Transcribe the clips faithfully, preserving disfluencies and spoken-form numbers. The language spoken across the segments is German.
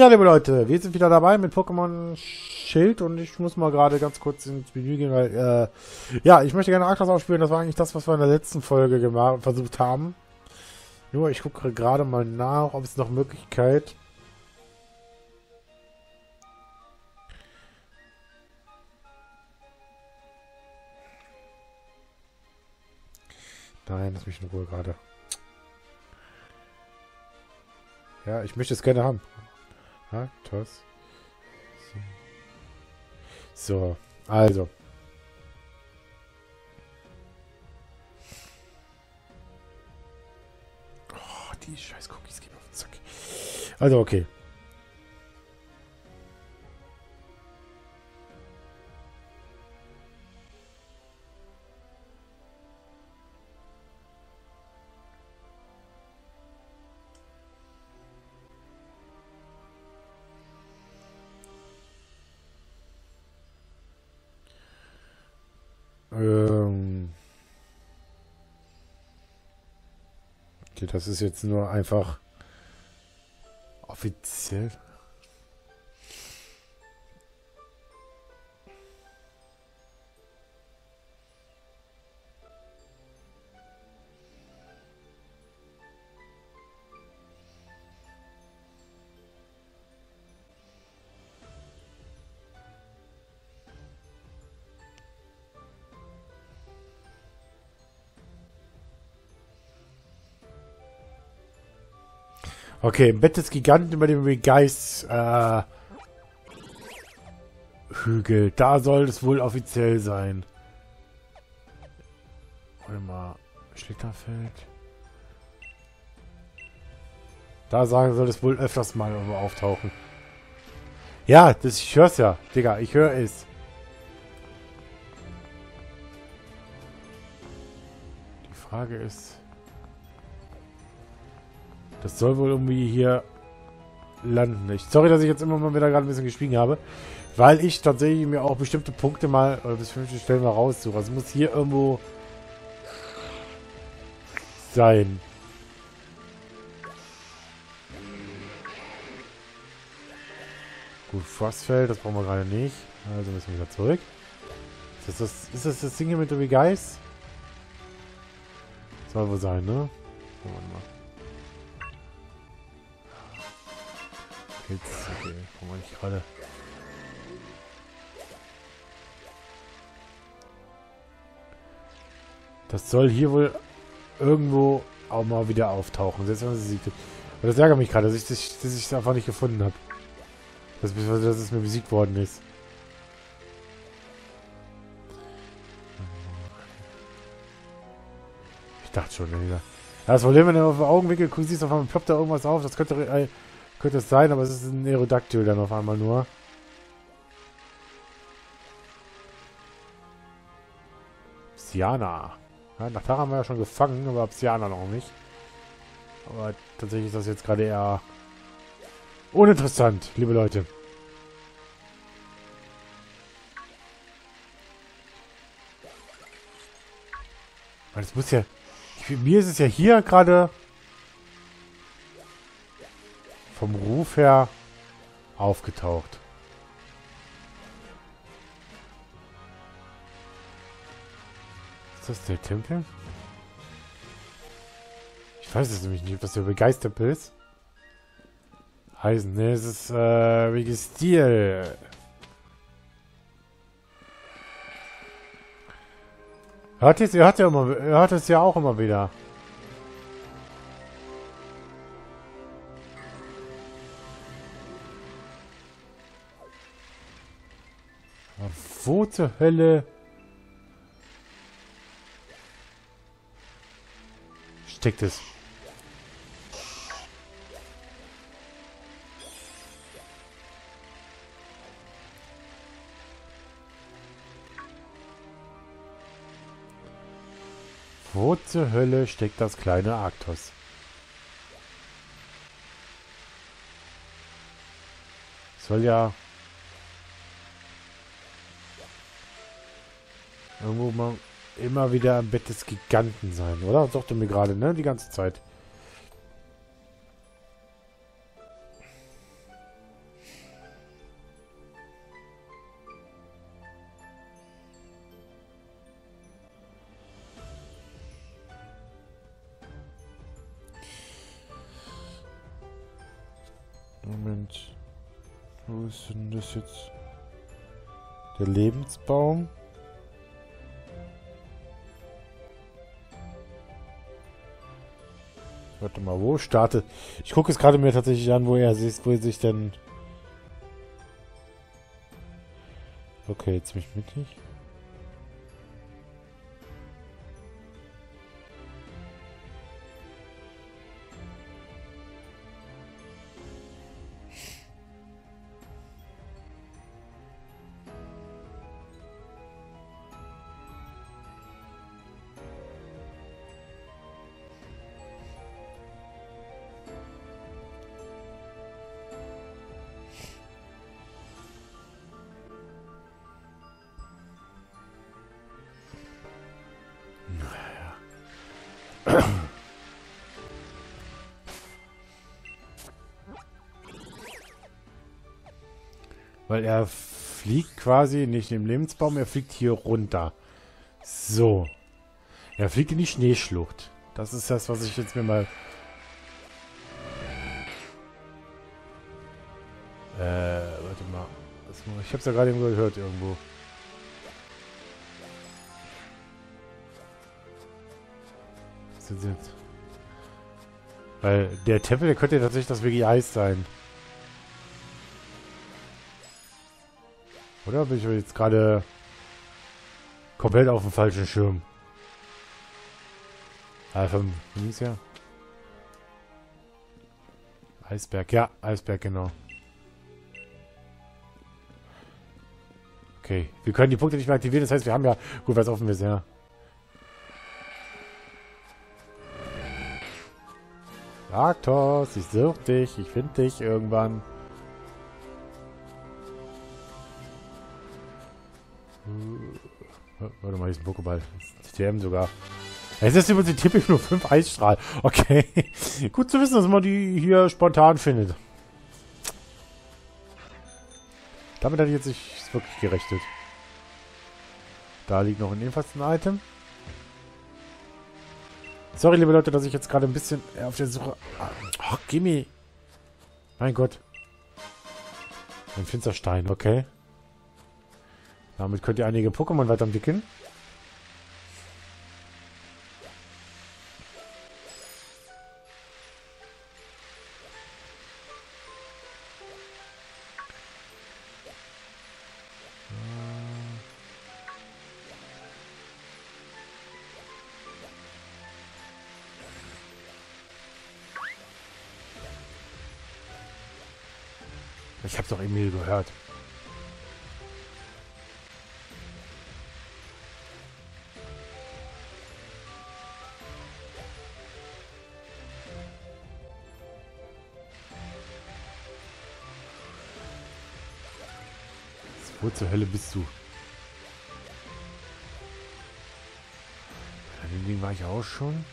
Ja, liebe Leute, wir sind wieder dabei mit Pokémon Schild und ich muss mal gerade ganz kurz ins Menü gehen, weil, äh, ja, ich möchte gerne Arktos aufspielen, das war eigentlich das, was wir in der letzten Folge gemacht, versucht haben. Nur, ich gucke gerade mal nach, ob es noch Möglichkeit... Nein, lass mich in Ruhe gerade. Ja, ich möchte es gerne haben. Arktos. So, also. Oh, die scheiß Cookies gehen auf den Zack. Also, okay. Das ist jetzt nur einfach offiziell. Okay, im Bett des Giganten über dem Regeist äh, Hügel. Da soll es wohl offiziell sein. Warte mal, Schlitterfeld. Da sagen soll es wohl öfters mal auftauchen. Ja, das, ich hör's ja, Digga, ich höre es. Die Frage ist... Das soll wohl irgendwie hier landen. Ich, sorry, dass ich jetzt immer mal wieder gerade ein bisschen geschwiegen habe. Weil ich tatsächlich mir auch bestimmte Punkte mal, oder bestimmte Stellen mal raussuche. Also muss hier irgendwo sein. Gut, Frostfeld, das brauchen wir gerade nicht. Also müssen wir wieder zurück. Ist das das, ist das, das Ding hier mit dem Geist? Soll wohl sein, ne? Warte mal. Jetzt, okay, kommen wir nicht gerade. Das soll hier wohl irgendwo auch mal wieder auftauchen. Selbst wenn sie besiegt wird. Aber das ärgert mich gerade, dass ich das dass ich einfach nicht gefunden habe. Dass, dass es mir besiegt worden ist. Ich dachte schon, ja. Das Problem, wenn du auf den Augenwinkel guckst, siehst du auf einmal, ploppt da irgendwas auf. Das könnte... Könnte es sein, aber es ist ein Aerodactyl dann auf einmal nur. Psyana. Ja, nach Tara haben wir ja schon gefangen, aber Psyana noch nicht. Aber tatsächlich ist das jetzt gerade eher uninteressant, liebe Leute. Weil es muss ja... Ich, mir ist es ja hier gerade... vom Ruf her aufgetaucht. Ist das der Tempel? Ich weiß es nämlich nicht, ob das der Begeistempel ist. Eisen, ne, es ist äh, Registil. Hört ihr hört ja immer, hört es ja auch immer wieder. Wo zur Hölle steckt es? Wo zur Hölle steckt das kleine Arktos? Soll ja... irgendwo mal immer wieder am Bett des Giganten sein, oder? Das dachte mir gerade, ne? Die ganze Zeit. Und wo ist denn das jetzt? Der Lebensbaum. Warte mal, wo startet? Ich gucke es gerade mir tatsächlich an, wo er sich, wo er sich denn... Okay, ziemlich mittig. Weil er fliegt quasi nicht im Lebensbaum, er fliegt hier runter. So. Er fliegt in die Schneeschlucht. Das ist das, was ich jetzt mir mal... Äh, warte mal. Ich hab's ja gerade eben gehört irgendwo. Was ist jetzt? Weil der Tempel, der könnte ja tatsächlich das W G-Eis sein. Oder bin ich jetzt gerade komplett auf dem falschen Schirm? Alpha-Missia. Eisberg, ja, Eisberg, genau. Okay, wir können die Punkte nicht mehr aktivieren, das heißt, wir haben ja... Gut, was offen ist, ja. Arktos, ich such dich, ich finde dich irgendwann. Warte mal, hier ist ein Pokéball. C T M sogar. Es ist übrigens typisch nur fünf Eisstrahl. Okay. Gut zu wissen, dass man die hier spontan findet. Damit hätte ich jetzt nicht wirklich gerechnet. Da liegt noch in ebenfalls ein Item. Sorry, liebe Leute, dass ich jetzt gerade ein bisschen auf der Suche... Ach, gimme. Mein Gott. Ein Finsterstein, okay. Damit könnt ihr einige Pokémon weiterentwickeln. Ich hab's doch irgendwie gehört. Wo zur Hölle bist du? Bei dem Ding war ich auch schon.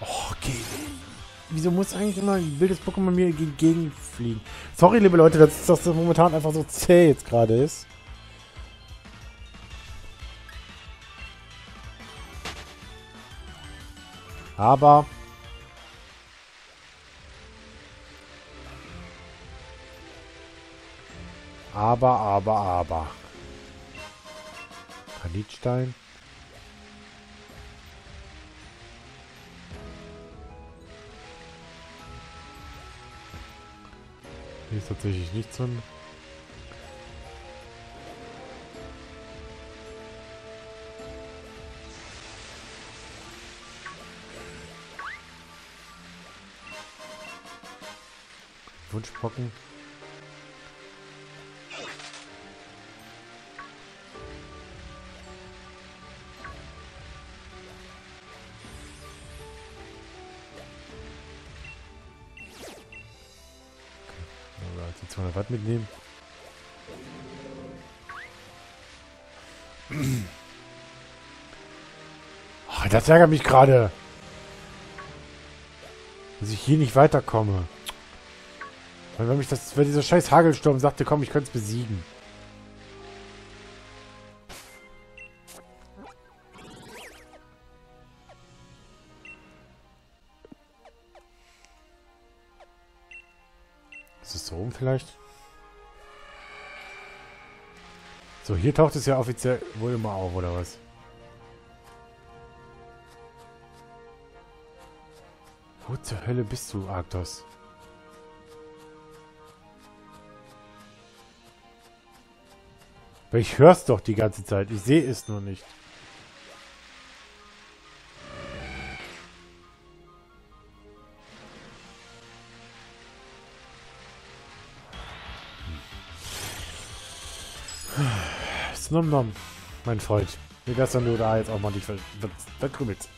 Okay. Wieso muss eigentlich immer ein wildes Pokémon mir gegenfliegen? Sorry, liebe Leute, dass das momentan einfach so zäh jetzt gerade ist. Aber... Aber, aber, aber. Kanitstein. Hier ist tatsächlich nichts drin. Wunschbrocken. zweihundert Watt mitnehmen. Oh, das ärgert mich gerade. Dass ich hier nicht weiterkomme. Weil wenn mich das, wenn dieser scheiß Hagelsturm sagte, komm, ich könnte es besiegen. so rum vielleicht. So, hier taucht es ja offiziell wohl immer auf, oder was? Wo zur Hölle bist du, Arktos? Ich hör's doch die ganze Zeit. Ich sehe es nur nicht. Nom nom, mein Freund. Mir wär's dann nur da jetzt auch mal nicht verkrümelt.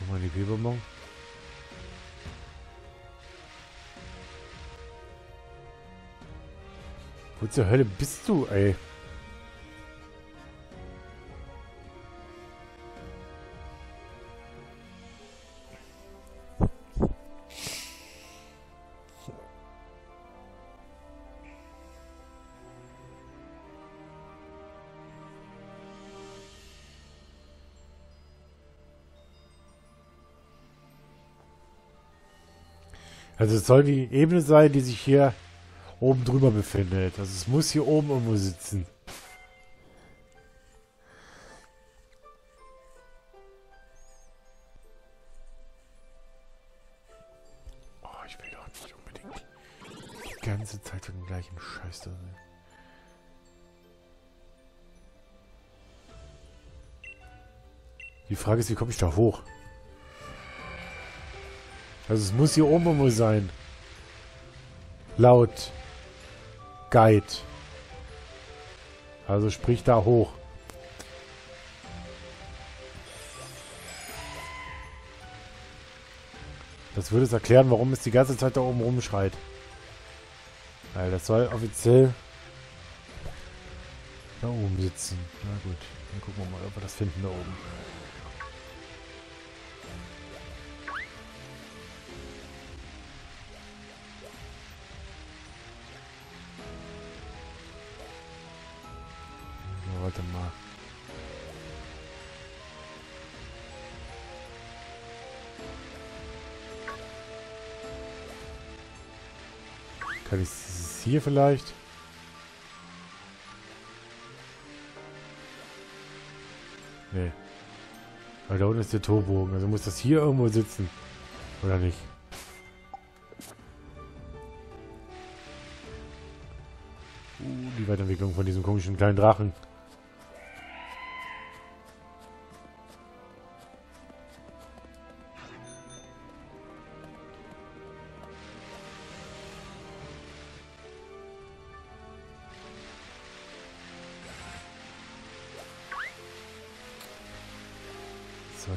Nochmal die Pfebombombe. Wo zur Hölle bist du, ey? Also es soll die Ebene sein, die sich hier oben drüber befindet. Also es muss hier oben irgendwo sitzen. Oh, ich will doch nicht unbedingt die ganze Zeit von dem gleichen Scheiß da sein. Die Frage ist, wie komme ich da hoch? Also es muss hier oben irgendwo sein. Laut Guide. Also sprich da hoch. Das würde es erklären, warum es die ganze Zeit da oben rumschreit. Weil das soll offiziell da oben sitzen. Na gut, dann gucken wir mal, ob wir das finden da oben. Warte mal. Kann ich es hier vielleicht? Nee. Weil da unten ist der Torbogen. Also muss das hier irgendwo sitzen. Oder nicht? Uh, die Weiterentwicklung von diesem komischen kleinen Drachen.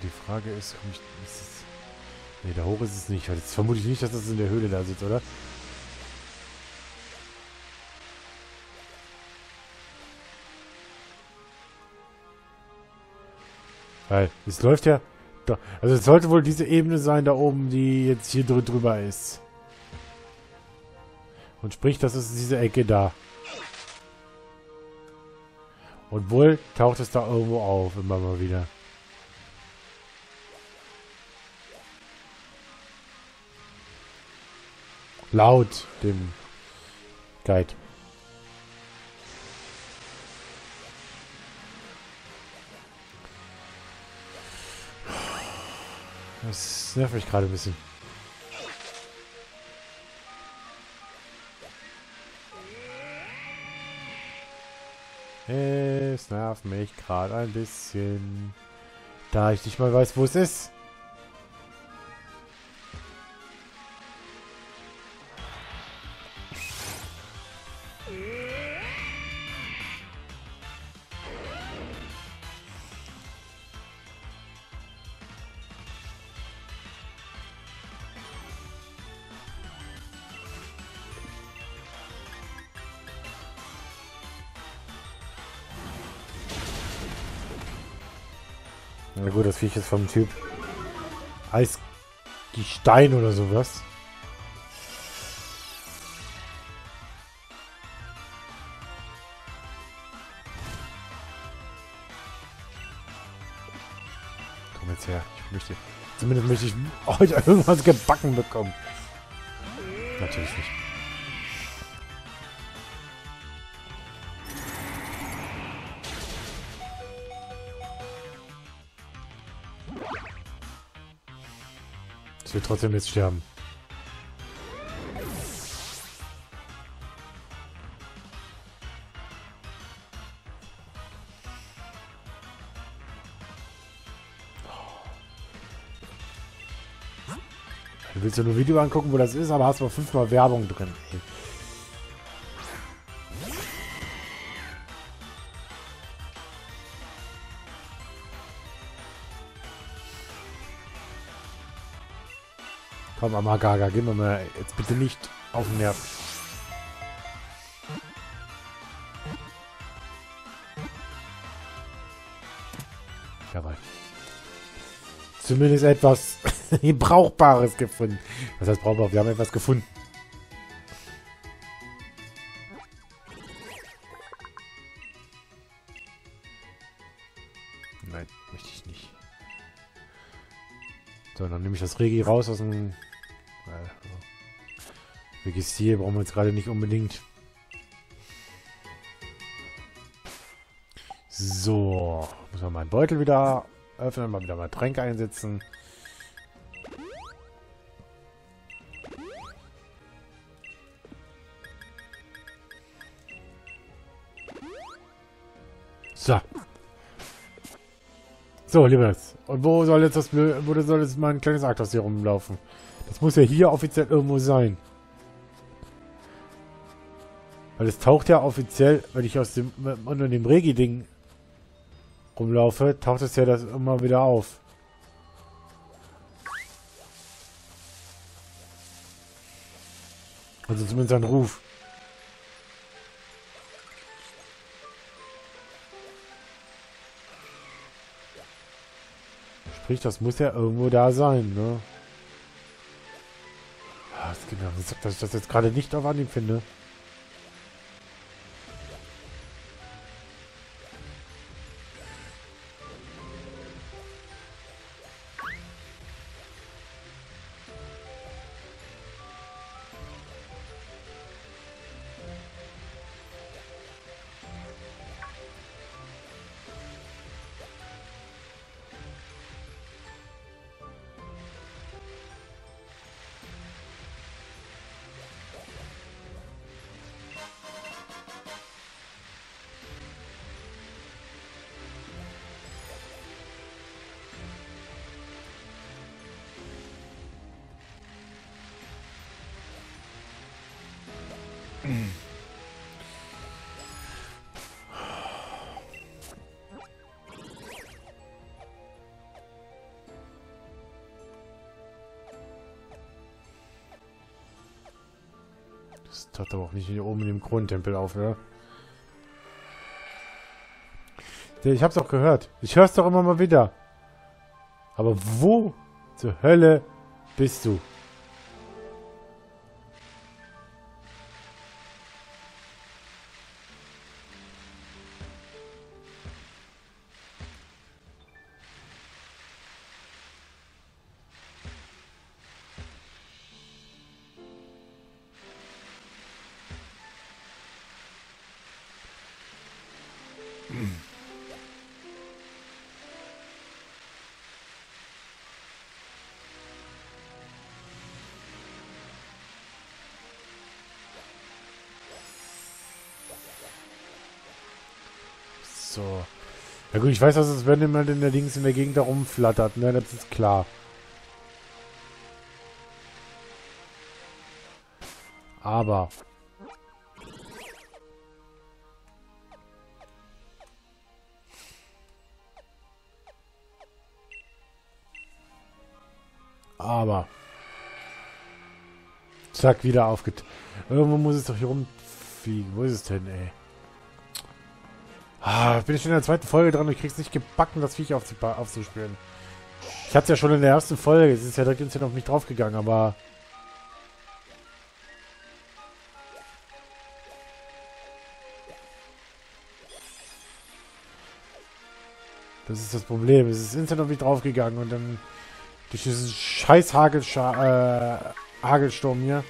Die Frage ist, komm ich, ist es, nee, da hoch ist es nicht. Jetzt vermute ich nicht, dass das in der Höhle da sitzt, oder? Weil, es läuft ja... Doch, also es sollte wohl diese Ebene sein, da oben, die jetzt hier drü drüber ist. Und sprich, das ist diese Ecke da. Und wohl taucht es da irgendwo auf, immer mal wieder. Laut dem Guide. Das nervt mich gerade ein bisschen. Es nervt mich gerade ein bisschen, da ich nicht mal weiß, wo es ist. Na gut, das Viech ist vom Typ Eisgestein oder sowas. Komm jetzt her. Ich möchte, zumindest möchte ich heute irgendwas gebacken bekommen. Natürlich nicht. Ich will trotzdem jetzt sterben. Du willst ja nur ein Video angucken, wo das ist, aber hast mal fünfmal Werbung drin. Ey. Komm, Amagaga, gehen wir mal jetzt bitte nicht auf den Nerv. Jawohl. Zumindest etwas Brauchbares gefunden. Was heißt brauchbar? Wir haben etwas gefunden. Nein, möchte ich nicht. So, dann nehme ich das Regi raus aus dem... Registier brauchen wir jetzt gerade nicht unbedingt. So. Müssen wir mal einen Beutel wieder öffnen, mal wieder mal Tränke einsetzen. So. So, Liebes. Und wo soll jetzt das Blö wo soll jetzt mein kleines Arktos hier rumlaufen? Das muss ja hier offiziell irgendwo sein. Weil es taucht ja offiziell, wenn ich aus dem, unter dem Regi-Ding rumlaufe, taucht es ja das immer wieder auf. Also zumindest ein Ruf. Sprich, das muss ja irgendwo da sein, ne? Das geht mir auf den Sack, dass ich das jetzt gerade nicht auf Anhieb finde. Das taucht aber auch nicht hier oben in dem Kronentempel auf, oder? Ich hab's auch gehört. Ich hör's doch immer mal wieder. Aber wo zur Hölle bist du? So. Ja gut, ich weiß, dass es, wenn jemand in der Dings in der Gegend da rumflattert, ne, das ist klar. Aber. Aber. Zack, wieder aufgeteilt. Irgendwo muss es doch hier rumfliegen. Wo ist es denn, ey? Ah, bin ich schon in der zweiten Folge dran und ich krieg's nicht gebacken, das Viech aufzuspüren. Ich hatte es ja schon in der ersten Folge, es ist ja direkt auf mich draufgegangen, aber... Das ist das Problem. Es ist instant auf mich draufgegangen und dann durch diesen scheiß Hagelscha- äh, Hagelsturm hier.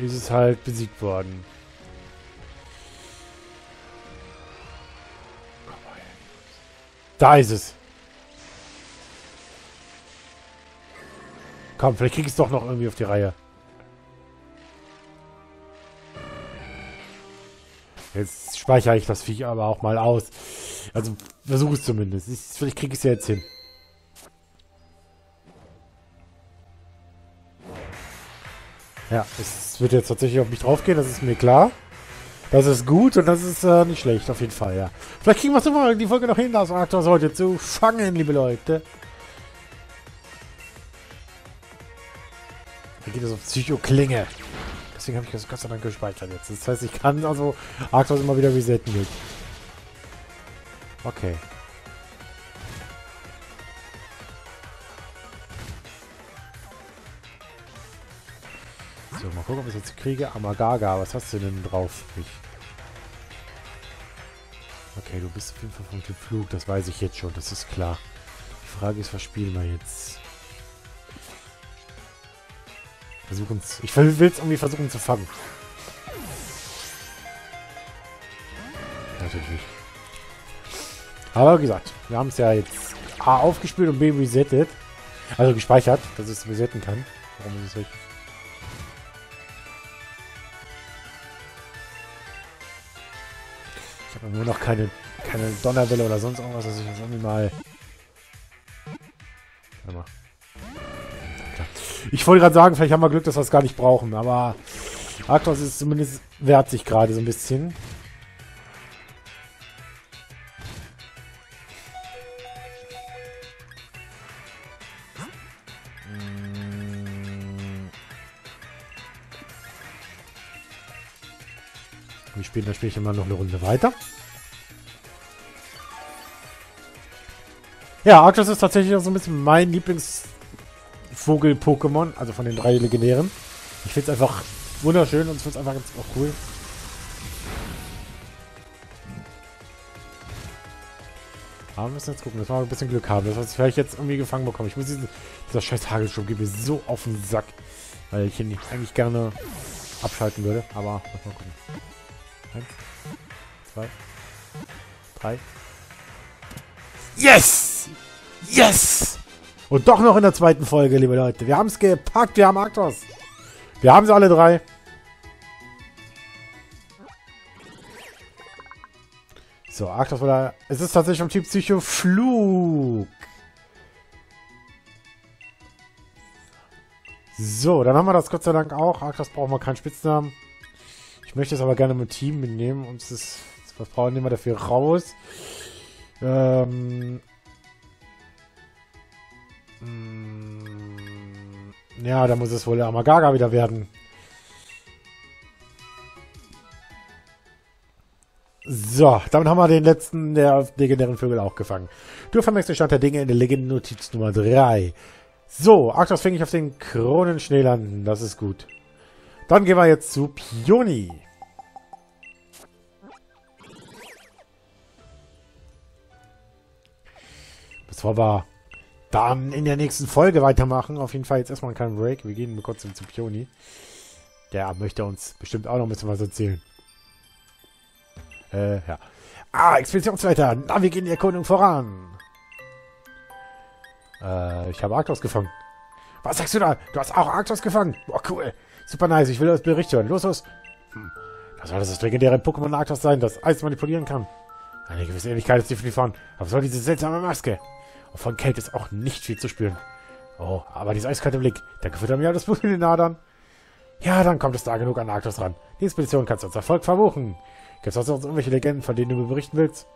Ist es halt besiegt worden. Da ist es. Komm, vielleicht krieg ich es doch noch irgendwie auf die Reihe. Jetzt speichere ich das Viech aber auch mal aus. Also versuche es zumindest. Ich, vielleicht krieg ich es ja jetzt hin. Ja, es wird jetzt tatsächlich auf mich draufgehen, das ist mir klar. Das ist gut und das ist äh, nicht schlecht, auf jeden Fall, ja. Vielleicht kriegen wir es immer die Folge noch hin, das Arktos heute zu fangen, liebe Leute. Geht es auf Psychoklinge. Deswegen habe ich das Gott sei Dank gespeichert jetzt. Das heißt, ich kann also Arktos immer wieder resetten mit. Okay. So, mal gucken, ob ich es jetzt kriege. Amagaga, was hast du denn drauf? Ich... Okay, du bist auf jeden Fall vom Typ Flug. Das weiß ich jetzt schon, das ist klar. Die Frage ist, was spielen wir jetzt? Versuchen's. Ich will es irgendwie versuchen zu fangen. Natürlich nicht. Aber wie gesagt, wir haben es ja jetzt A aufgespielt und B resettet. Also gespeichert, dass ich es resetten kann. Warum ist es richtig? Ich habe nur noch keine, keine Donnerwelle oder sonst irgendwas, dass ich das irgendwie mal... Warte mal. Ich wollte gerade sagen, vielleicht haben wir Glück, dass wir es gar nicht brauchen, aber Arktos ist zumindest wehrt sich gerade so ein bisschen. Wir spielen das Spiel immer noch eine Runde weiter. Ja, Arktos ist tatsächlich auch so ein bisschen mein Lieblings- Vogel-Pokémon, also von den drei legendären. Ich finde es einfach wunderschön und ich finde es einfach ganz auch cool. Aber wir müssen jetzt gucken, dass wir ein bisschen Glück haben, dass wir es vielleicht jetzt irgendwie gefangen bekommen. Ich muss diesen, dieser scheiß Hagelschub gebe mir so auf den Sack, weil ich ihn eigentlich gerne abschalten würde, aber lass mal gucken. Eins, zwei, drei. Yes! Yes! Und doch noch in der zweiten Folge, liebe Leute. Wir haben es gepackt, wir haben Arktos. Wir haben sie alle drei. So, Arktos oder... Es ist tatsächlich vom Typ Psychoflug. So, dann haben wir das Gott sei Dank auch. Arktos brauchen wir keinen Spitznamen. Ich möchte es aber gerne mit Team mitnehmen. Und das Verbrauchen nehmen wir dafür raus. Ähm... Ja, da muss es wohl der Amagaga wieder werden. So, damit haben wir den letzten der legendären Vögel auch gefangen. Du vermerkst den Stand der Dinge in der Legenden-Notiz Nummer drei. So, Arktos fängt ich auf den Kronenschneelanden. Das ist gut. Dann gehen wir jetzt zu Pioni. Bevor wir... Dann in der nächsten Folge weitermachen. Auf jeden Fall jetzt erstmal keinen Break. Wir gehen kurz zu Pioni. Der möchte uns bestimmt auch noch ein bisschen was erzählen. Äh, ja. Ah, Expeditionsweiter. Na, wir gehen die Erkundung voran. Äh, ich habe Arktos gefangen. Was sagst du da? Du hast auch Arktos gefangen. Boah, cool. Super nice. Ich will das Bericht hören. Los, los. Hm. Das soll das legendäre Pokémon Arktos sein, das Eis manipulieren kann. Eine gewisse Ähnlichkeit ist definitiv vorhanden. Aber soll diese seltsame Maske? Von Kälte ist auch nicht viel zu spüren. Oh, aber dieser eiskalte Blick. Der gefüttert mir das Blut in den Adern. Ja, dann kommt es da genug an Arktos ran. Die Expedition kannst du als Erfolg verbuchen. Gibt es sonst noch irgendwelche Legenden, von denen du mir berichten willst?